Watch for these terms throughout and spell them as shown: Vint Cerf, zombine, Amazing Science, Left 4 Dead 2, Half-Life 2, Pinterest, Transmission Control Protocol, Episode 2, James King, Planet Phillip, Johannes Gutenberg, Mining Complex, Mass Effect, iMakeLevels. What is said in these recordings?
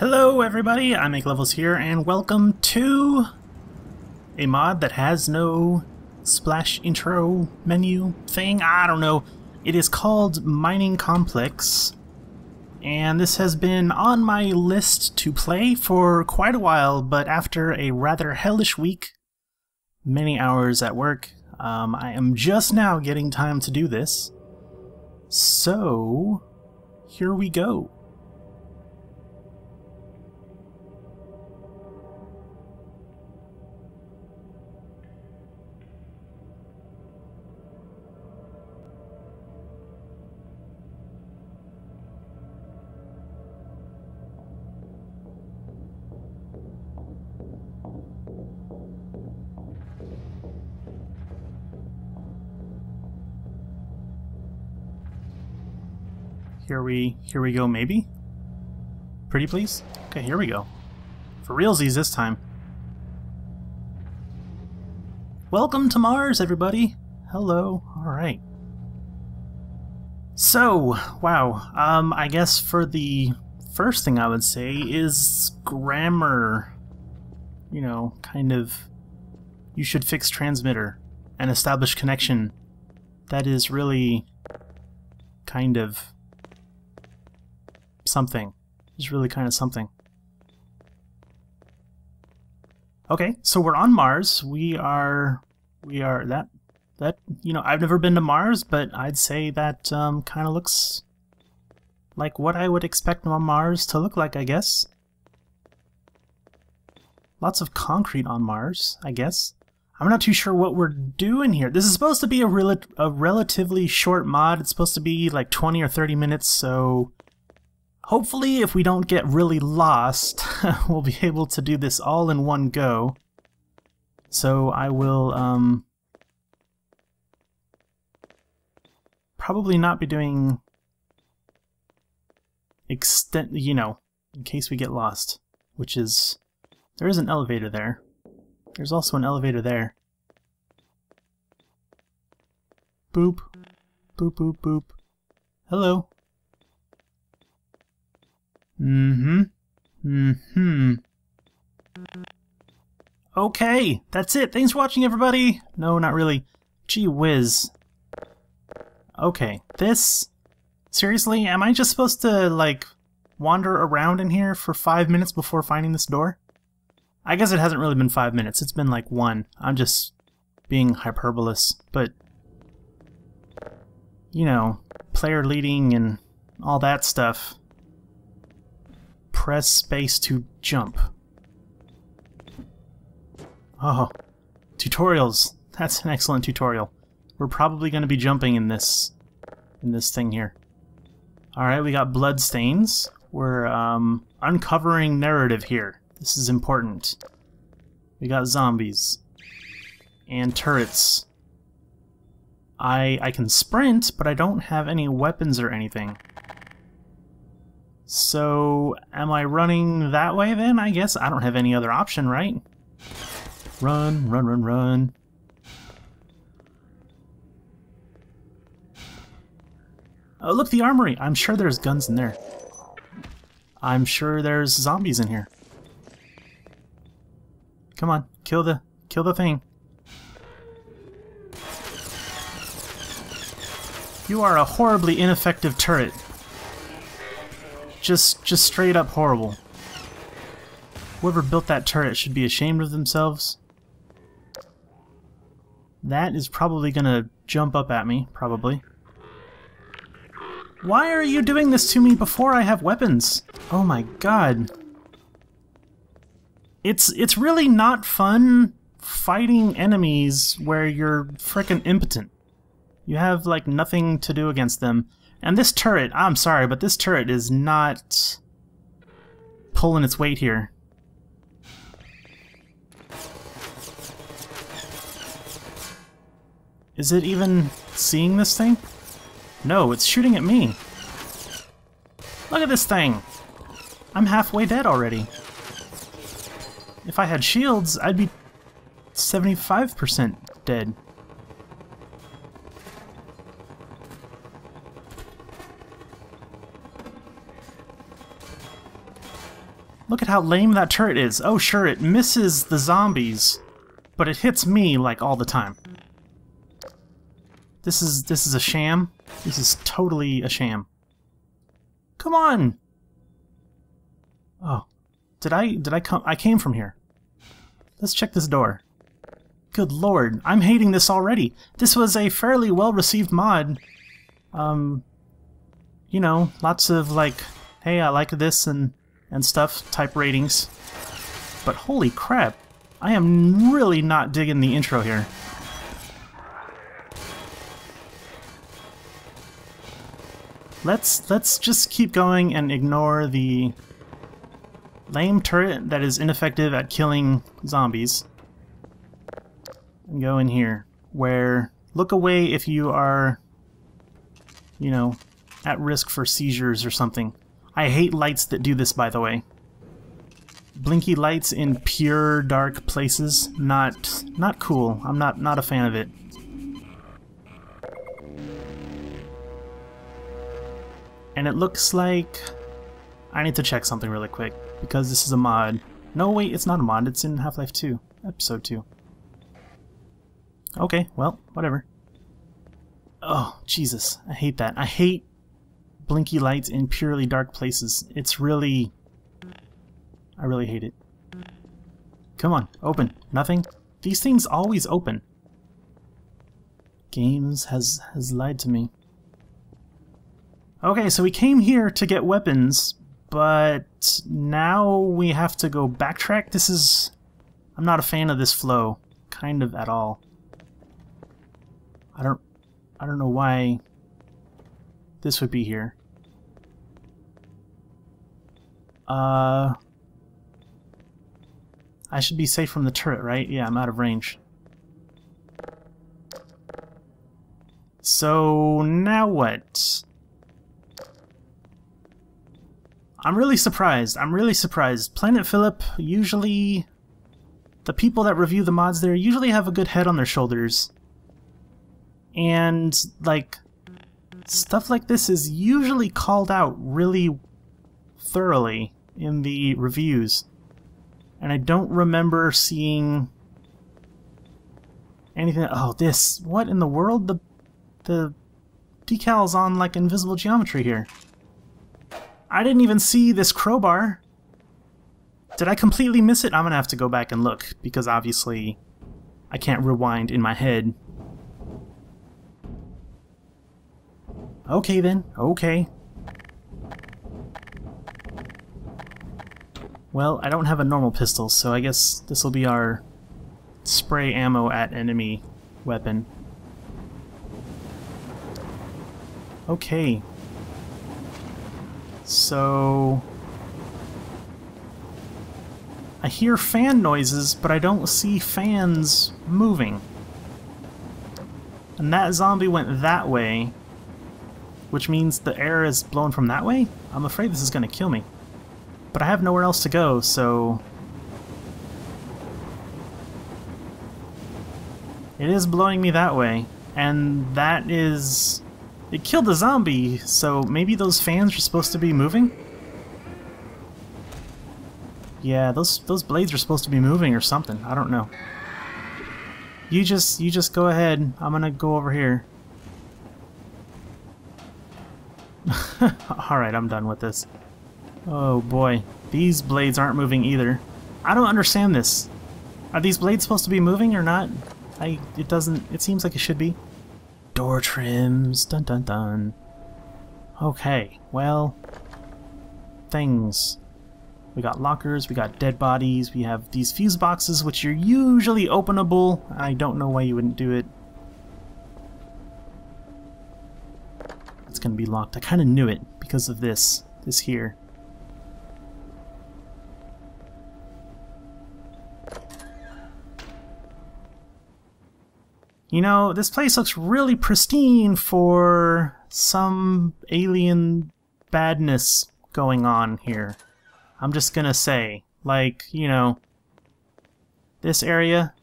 Hello everybody, iMakeLevels here, and welcome to a mod that has no splash intro menu thing. I don't know. It is called Mining Complex, and this has been on my list to play for quite a while, but after a rather hellish week, many hours at work, I am just now getting time to do this. So, here we go. Here we go, maybe? Pretty please? Okay, here we go. For realsies this time. Welcome to Mars, everybody! Hello. Alright. So, wow. I guess for the first thing I would say is grammar. You know, kind of... You should fix transmitter and establish connection. That is really... kind of... something. It's really kind of something. Okay, so we're on Mars. We are that you know, I've never been to Mars, but I'd say that kind of looks like what I would expect on Mars to look like, I guess. Lots of concrete on Mars, I guess. I'm not too sure what we're doing here. This is supposed to be a relatively short mod. It's supposed to be like 20 or 30 minutes, so hopefully, if we don't get really lost, we'll be able to do this all in one go. So I will probably not be doing extent, you know, in case we get lost, which is, there is an elevator there. There's also an elevator there. Boop. Boop, boop, boop. Hello. Okay, that's it. Thanks for watching, everybody. No, not really. Gee whiz. Okay, this... Seriously, am I just supposed to, like, wander around in here for 5 minutes before finding this door? I guess it hasn't really been 5 minutes. It's been, like, one. I'm just being hyperbolous, but... you know, player leading and all that stuff. Press space to jump. Oh, tutorials. That's an excellent tutorial. We're probably going to be jumping in this thing here. All right, we got blood stains. We're uncovering narrative here. This is important. We got zombies and turrets. I can sprint, but I don't have any weapons or anything. So, am I running that way then? I guess I don't have any other option, right? Run, run, run, run. Oh, look, the armory! I'm sure there's guns in there. I'm sure there's zombies in here. Come on, kill the thing. You are a horribly ineffective turret. Just straight up horrible. Whoever built that turret should be ashamed of themselves. That is probably gonna jump up at me, probably. Why are you doing this to me before I have weapons? Oh my god. It's really not fun fighting enemies where you're frickin' impotent. You have, like, nothing to do against them. And this turret, I'm sorry, but this turret is not pulling its weight here. Is it even seeing this thing? No, it's shooting at me. Look at this thing! I'm halfway dead already. If I had shields, I'd be 75% dead. Look at how lame that turret is. Oh sure, it misses the zombies, but it hits me like all the time. This is a sham. This is totally a sham. Come on! Oh. Did I come? I came from here. Let's check this door. Good lord, I'm hating this already. This was a fairly well-received mod. You know, lots of like, hey, I like this and stuff type ratings. But holy crap, I am really not digging the intro here. Let's just keep going and ignore the lame turret that is ineffective at killing zombies. And go in here, where look away if you are, you know, at risk for seizures or something. I hate lights that do this, by the way. Blinky lights in pure dark places, not cool. I'm not a fan of it. And it looks like I need to check something really quick, because this is a mod. No, wait, it's not a mod. It's in Half-Life 2, Episode 2. Okay, well, whatever. Oh, Jesus. I hate that. I hate blinky lights in purely dark places. It's really... I really hate it. Come on, open. Nothing? These things always open. Games has lied to me. Okay, so we came here to get weapons, but now we have to go backtrack. This is... I'm not a fan of this flow, kind of at all. I don't know why this would be here. I should be safe from the turret, right? Yeah, I'm out of range. So, now what? I'm really surprised. I'm really surprised. Planet Phillip, usually... the people that review the mods there usually have a good head on their shoulders. And, like, stuff like this is usually called out really thoroughly in the reviews. And I don't remember seeing anything... Oh, this! What in the world? The decal's on, like, invisible geometry here. I didn't even see this crowbar. Did I completely miss it? I'm gonna have to go back and look, because obviously I can't rewind in my head. Okay then, okay. Well, I don't have a normal pistol, so I guess this will be our spray ammo at enemy weapon. Okay. So... I hear fan noises, but I don't see fans moving. And that zombie went that way, which means the air is blown from that way? I'm afraid this is gonna kill me. But I have nowhere else to go, so... It is blowing me that way, and that is... It killed a zombie, so maybe those fans are supposed to be moving? Yeah, those blades are supposed to be moving or something. I don't know. You just go ahead. I'm gonna go over here. Alright, I'm done with this. Oh boy. These blades aren't moving either. I don't understand this. Are these blades supposed to be moving or not? It seems like it should be. Door trims, dun dun dun. Okay, well... Things. We got lockers, we got dead bodies, we have these fuse boxes which are usually openable. I don't know why you wouldn't do it. It's gonna be locked. I kinda knew it because of this. This here. You know, this place looks really pristine for some alien badness going on here. I'm just gonna say, like, you know, this area,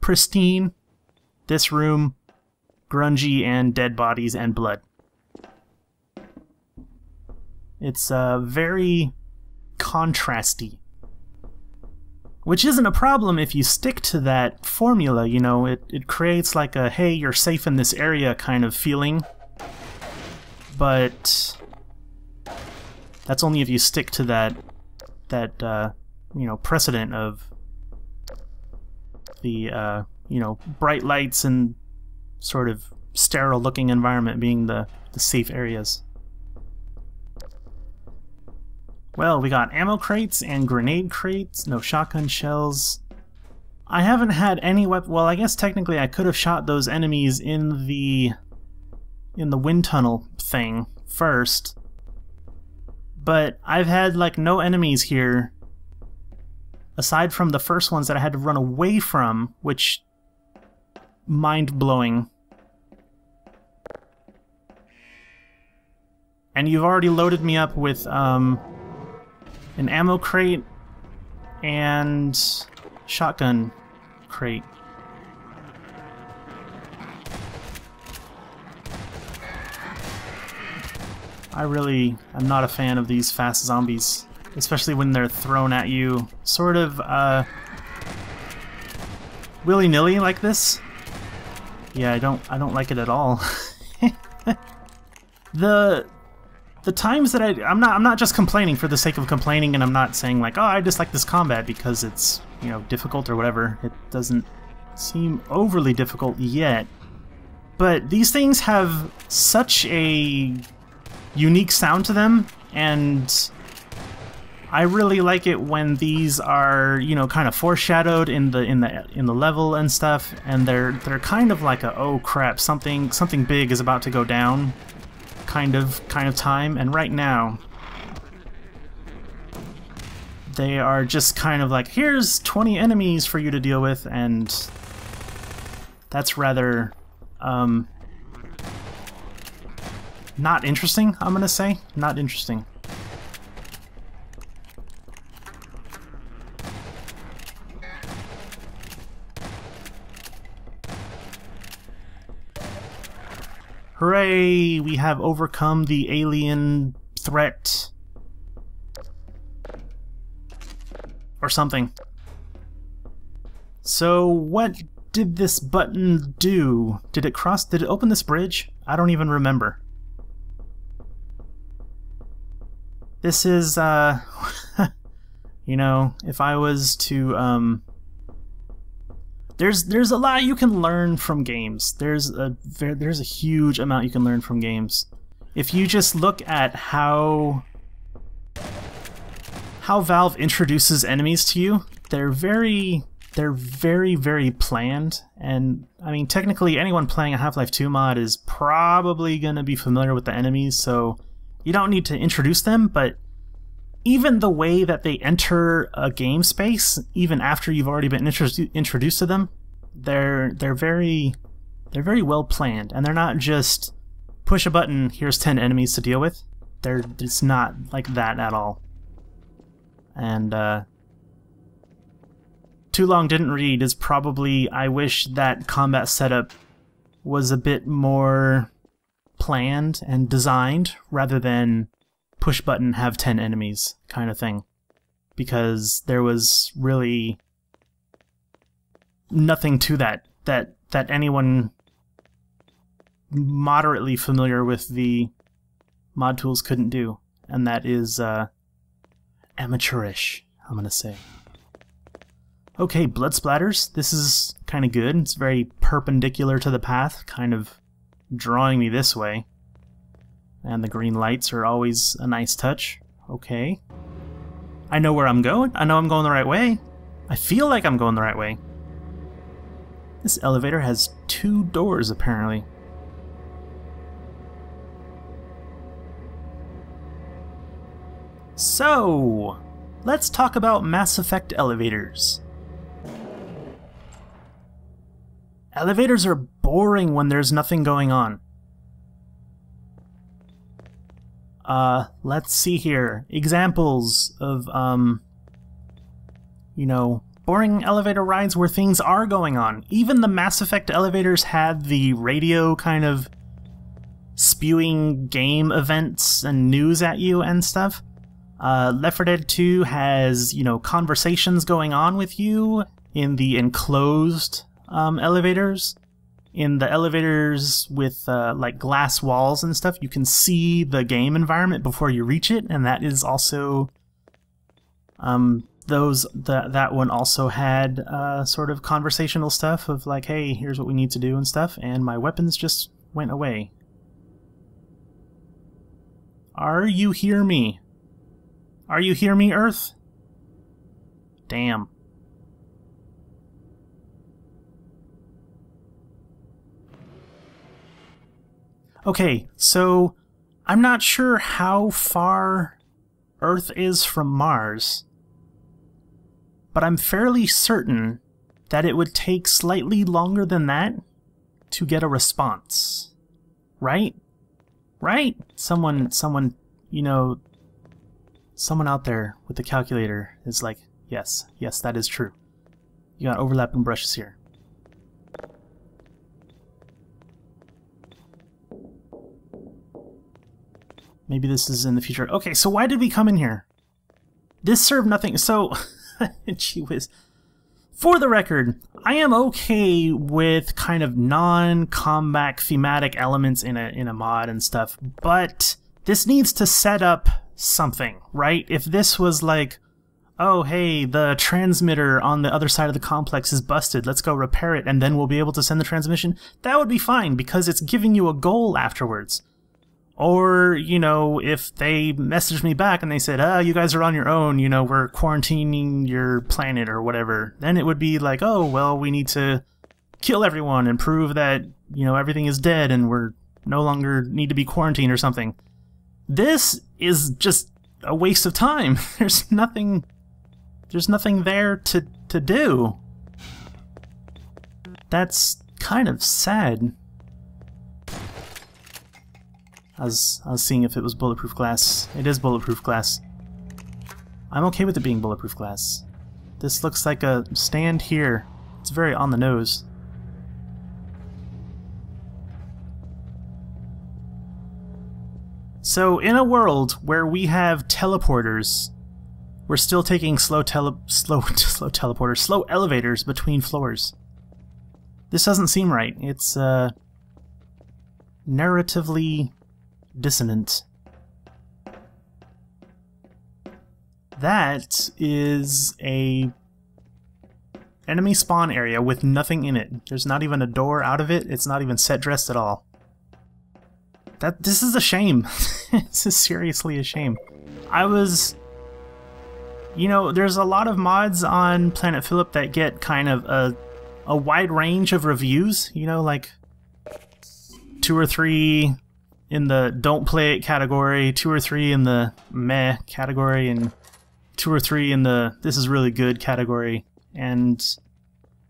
pristine, this room, grungy and dead bodies and blood. It's very contrasty. Which isn't a problem if you stick to that formula, you know, it creates like a, hey, you're safe in this area kind of feeling. But that's only if you stick to that you know, precedent of the, you know, bright lights and sort of sterile looking environment being the safe areas. Well, we got ammo crates and grenade crates, no shotgun shells. I haven't had any weapon. Well, I guess technically I could have shot those enemies in the wind tunnel thing first. But I've had like no enemies here aside from the first ones that I had to run away from, which mind-blowing. And you've already loaded me up with an ammo crate and shotgun crate. I really am not a fan of these fast zombies, especially when they're thrown at you sort of willy-nilly like this. Yeah, I don't like it at all. The times that I'm not just complaining for the sake of complaining, and I'm not saying like, oh, I dislike this combat because it's, you know, difficult or whatever. It doesn't seem overly difficult yet. But these things have such a unique sound to them, and I really like it when these are, you know, kind of foreshadowed in the level and stuff, and they're kind of like a, oh crap, something big is about to go down kind of time. And right now they are just kind of like, here's 20 enemies for you to deal with, and that's rather not interesting. I'm gonna say not interesting. Hooray! We have overcome the alien threat. Or something. So what did this button do? Did it cross? Did it open this bridge? I don't even remember. This is, you know, if I was to, There's a lot you can learn from games. There's a huge amount you can learn from games. If you just look at how Valve introduces enemies to you, they're very, very planned. And I mean, technically anyone playing a Half-Life 2 mod is probably gonna be familiar with the enemies, so you don't need to introduce them, but even the way that they enter a game space, even after you've already been introduced to them, they're very well planned, and they're not just push a button, here's 10 enemies to deal with. It's not like that at all. And Too Long Didn't Read is probably, I wish that combat setup was a bit more planned and designed rather than push button, have 10 enemies kind of thing, because there was really nothing to that anyone moderately familiar with the mod tools couldn't do, and that is amateurish, I'm gonna say. Okay, blood splatters. This is kind of good. It's very perpendicular to the path, kind of drawing me this way. And the green lights are always a nice touch. Okay. I know where I'm going. I know I'm going the right way. I feel like I'm going the right way. This elevator has 2 doors, apparently. So, let's talk about Mass Effect elevators. Elevators are boring when there's nothing going on. Let's see here. Examples of, you know, boring elevator rides where things are going on. Even the Mass Effect elevators had the radio kind of spewing game events and news at you and stuff. Left 4 Dead 2 has, you know, conversations going on with you in the enclosed elevators. In the elevators with like glass walls and stuff, you can see the game environment before you reach it, and that is also that one also had sort of conversational stuff of like, hey, here's what we need to do and stuff, and my weapons just went away. Are you hear me? Are you hear me, Earth? Damn. Okay, so I'm not sure how far Earth is from Mars, but I'm fairly certain that it would take slightly longer than that to get a response. Right? Right? Someone, you know, someone out there with the calculator is like, yes, yes, that is true. You got overlapping brushes here. Maybe this is in the future. Okay, so why did we come in here? This served nothing. So, gee whiz. For the record, I am okay with kind of non-combat thematic elements in a mod and stuff, but this needs to set up something, right? If this was like, oh, hey, the transmitter on the other side of the complex is busted, let's go repair it, and then we'll be able to send the transmission, that would be fine, because it's giving you a goal afterwards. Or, you know, if they messaged me back and they said, oh, you guys are on your own, you know, we're quarantining your planet or whatever, then it would be like, oh, well, we need to kill everyone and prove that, you know, everything is dead and we're no longer need to be quarantined or something. This is just a waste of time. There's nothing there to do. That's kind of sad. I was seeing if it was bulletproof glass. It is bulletproof glass. I'm okay with it being bulletproof glass. This looks like a stand here. It's very on the nose. So in a world where we have teleporters, we're still taking slow elevators between floors. This doesn't seem right. It's narratively dissonant. That is a enemy spawn area with nothing in it. There's not even a door out of it. It's not even set dressed at all. This is a shame. This is seriously a shame. You know, there's a lot of mods on Planet Phillip that get kind of a wide range of reviews, you know, like 2 or 3 in the don't play it category, 2 or 3 in the meh category, and 2 or 3 in the this is really good category. And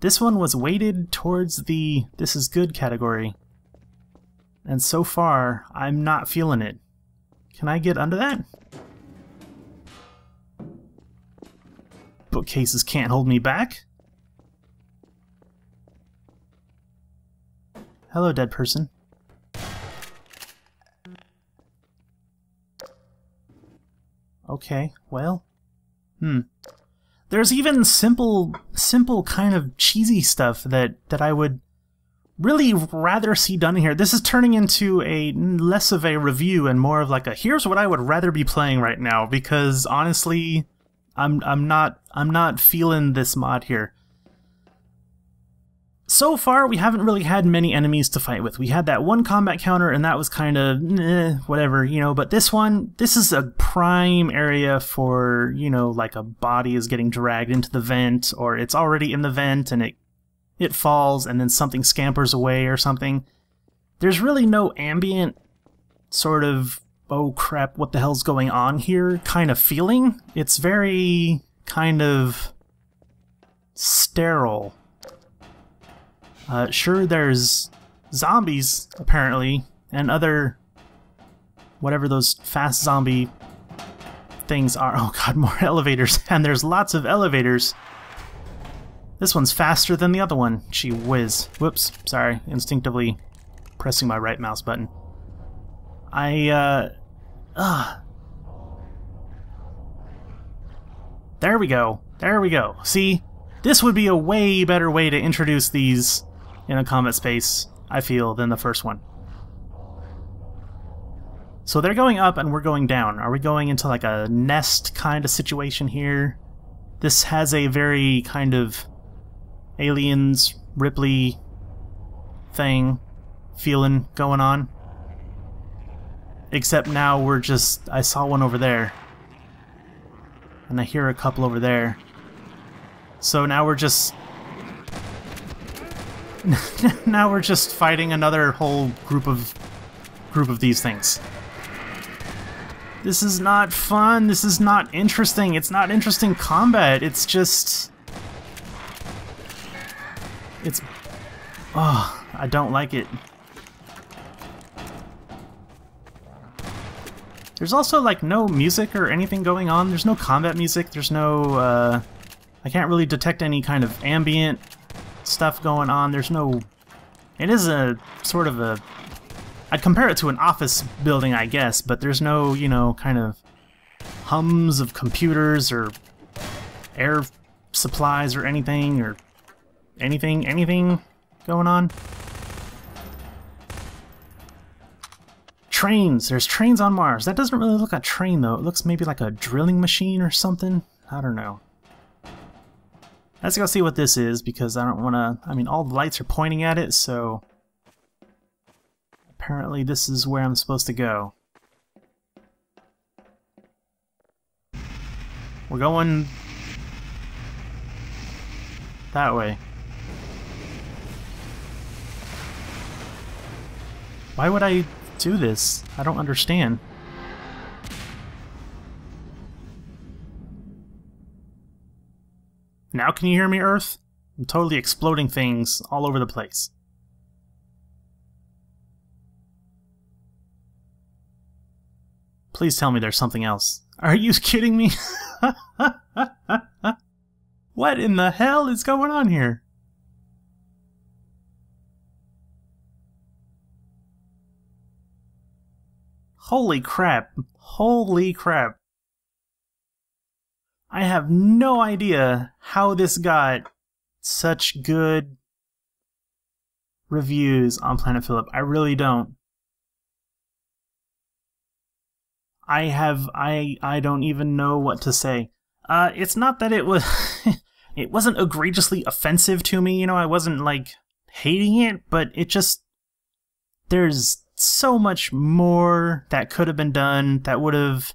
this one was weighted towards the this is good category. And so far, I'm not feeling it. Can I get under that? Bookcases can't hold me back. Hello, dead person. Okay, well, There's even simple kind of cheesy stuff that I would really rather see done here. This is turning into a less of a review and more of like a here's what I would rather be playing right now, because honestly, I'm not feeling this mod here. So far, we haven't really had many enemies to fight with. We had that one combat counter, and that was kind of, whatever, you know, but this one, this is a prime area for, you know, like a body is getting dragged into the vent, or it's already in the vent, and it falls, and then something scampers away or something. There's really no ambient sort of, oh crap, what the hell's going on here kind of feeling. It's very kind of sterile. Sure, there's zombies, apparently, and other whatever those fast zombie things are. Oh god, more elevators. And there's lots of elevators. This one's faster than the other one. Gee whiz. Whoops, sorry. Instinctively pressing my right mouse button. There we go. There we go. See? This would be a way better way to introduce these in a combat space, I feel, than the first one. So they're going up and we're going down. Are we going into like a nest kind of situation here? This has a very kind of Aliens, Ripley thing feeling going on. Except now we're just... I saw one over there. And I hear a couple over there. So now we're just... now we're just fighting another whole group of these things. This is not fun. This is not interesting. It's not interesting combat. It's just... it's... oh, I don't like it. There's also, like, no music or anything going on. There's no combat music. There's no, I can't really detect any kind of ambient stuff going on. There's no... it is a sort of a... I'd compare it to an office building, I guess, but there's no, you know, kind of hums of computers or air supplies or anything going on. Trains! There's trains on Mars. That doesn't really look like a train, though. It looks maybe like a drilling machine or something. I don't know. Let's go see what this is, because I don't want to... I mean, all the lights are pointing at it, so... apparently this is where I'm supposed to go. We're going... that way. Why would I do this? I don't understand. Now can you hear me, Earth? I'm totally exploding things all over the place. Please tell me there's something else. Are you kidding me? What in the hell is going on here? Holy crap. Holy crap. I have no idea how this got such good reviews on Planet Phillip. I really don't. I don't even know what to say. It's not that it was... it wasn't egregiously offensive to me, you know, I wasn't, like, hating it, but it just... there's so much more that could have been done that would have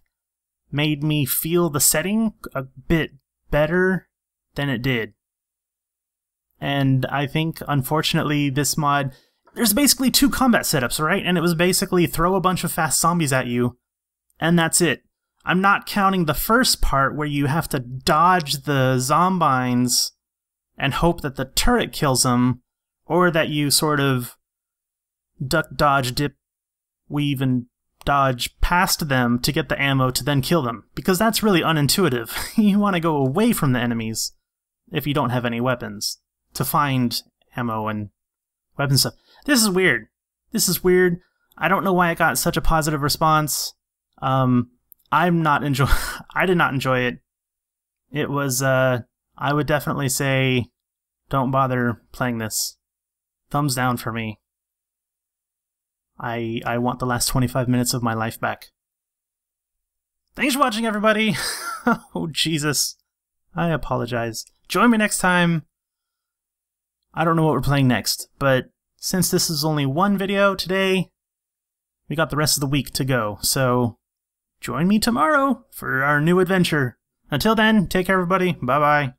made me feel the setting a bit better than it did. And I think, unfortunately, this mod... there's basically two combat setups, right? And it was basically throw a bunch of fast zombies at you, and that's it. I'm not counting the first part where you have to dodge the zombines and hope that the turret kills them, or that you sort of duck, dodge, dip, weave, and dodge past them to get the ammo to then kill them. Because that's really unintuitive. You want to go away from the enemies if you don't have any weapons to find ammo and weapon stuff. This is weird. This is weird. I don't know why it got such a positive response. I did not enjoy it. It was, I would definitely say, don't bother playing this. Thumbs down for me. I want the last 25 minutes of my life back. Thanks for watching, everybody! Oh, Jesus. I apologize. Join me next time. I don't know what we're playing next, but since this is only one video today, we got the rest of the week to go, so... join me tomorrow for our new adventure. Until then, take care, everybody. Bye-bye.